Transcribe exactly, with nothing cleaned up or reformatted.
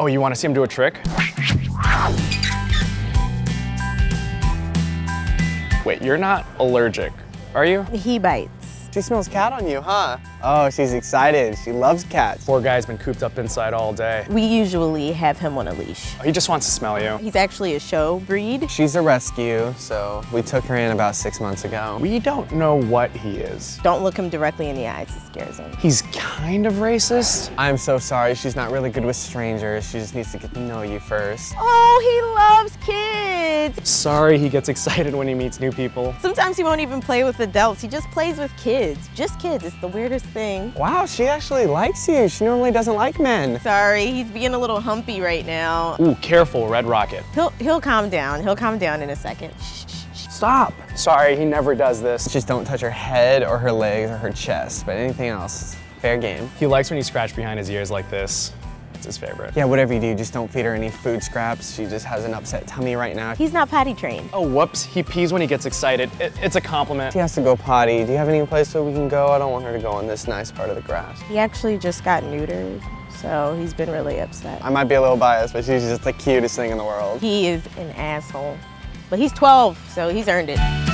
Oh, you want to see him do a trick? Wait, you're not allergic, are you? He bites. She smells cat on you, huh? Oh, she's excited. She loves cats. Poor guy's been cooped up inside all day. We usually have him on a leash. Oh, he just wants to smell you. He's actually a show breed. She's a rescue, so we took her in about six months ago. We don't know what he is. Don't look him directly in the eyes. It scares him. He's kind of racist. I'm so sorry. She's not really good with strangers. She just needs to get to know you first. Oh, he loves kids. Sorry he gets excited when he meets new people. Sometimes he won't even play with adults. He just plays with kids. Just kids. It's the weirdest thing. Wow, she actually likes you. She normally doesn't like men. Sorry, he's being a little humpy right now. Ooh, careful, Red Rocket. He'll, he'll calm down. He'll calm down in a second. Shh, shh, shh. Stop. Sorry, he never does this. Just don't touch her head or her legs or her chest, but anything else, fair game. He likes when you scratch behind his ears like this. It's his favorite. Yeah, whatever you do, just don't feed her any food scraps. She just has an upset tummy right now. He's not potty trained. Oh, whoops. He pees when he gets excited. It, it's a compliment. She has to go potty. Do you have any place where we can go? I don't want her to go on this nice part of the grass. He actually just got neutered, so he's been really upset. I might be a little biased, but she's just the cutest thing in the world. He is an asshole, but he's twelve, so he's earned it.